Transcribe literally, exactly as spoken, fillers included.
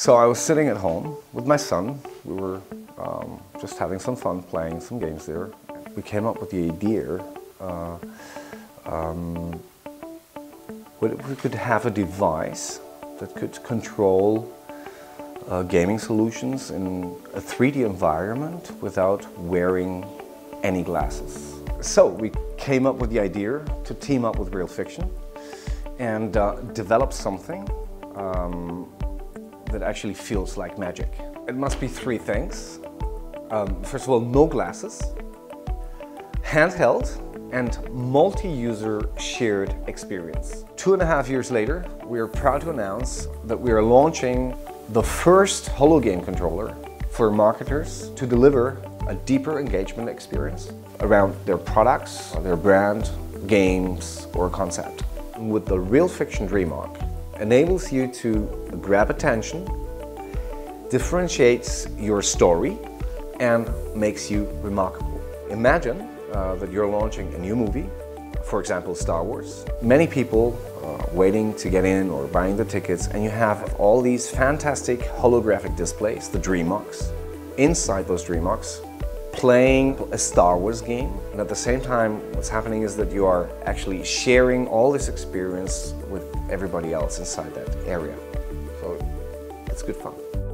So I was sitting at home with my son. We were um, just having some fun playing some games there. We came up with the idea uh, um, we could have a device that could control uh, gaming solutions in a three D environment without wearing any glasses. So we came up with the idea to team up with Realfiction and uh, develop something um, that actually feels like magic. It must be three things. Um, first of all, no glasses, handheld, and multi-user shared experience. Two and a half years later, we are proud to announce that we are launching the first hologame controller for marketers to deliver a deeper engagement experience around their products, their brand, games, or concept. With the Realfiction Dreamoc, enables you to grab attention, differentiates your story, and makes you remarkable. Imagine uh, that you're launching a new movie, for example Star Wars. Many people uh, waiting to get in or buying the tickets, and you have all these fantastic holographic displays, the Dreamocs. Inside those Dreamocs, playing a Star Wars game, and at the same time what's happening is that you are actually sharing all this experience with everybody else inside that area. So it's good fun.